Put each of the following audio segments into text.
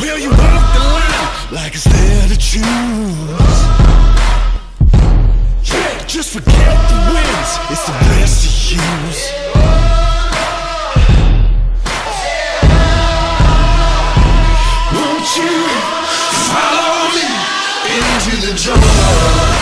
Will you walk the line like it's there to choose? Yeah, just forget the wins, it's the best to use. Won't you follow me into the jungle?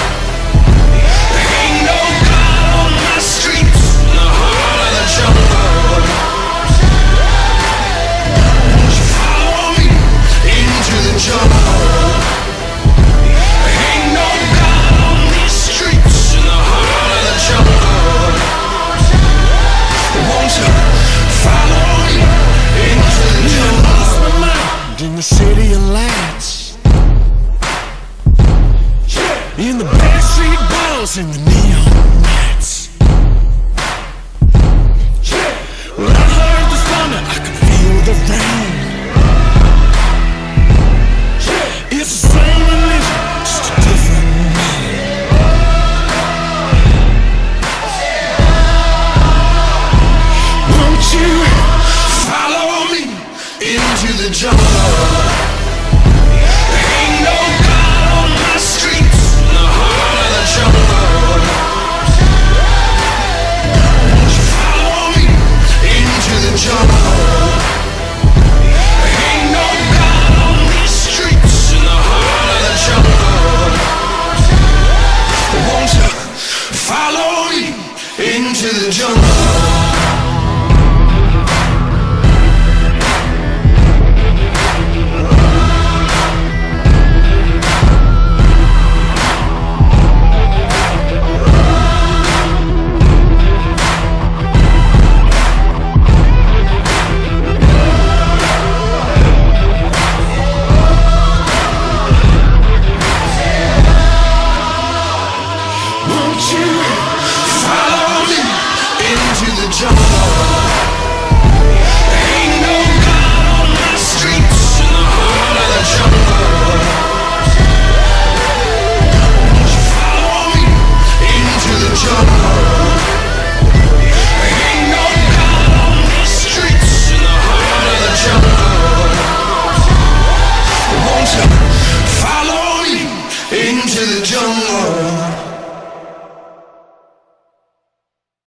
City of lights, yeah. In the backstreet balls, in the neon nights, yeah. When I heard the thunder, I could feel the rain, yeah. It's the same religion, just a different name, yeah. Won't you follow me into the jungle?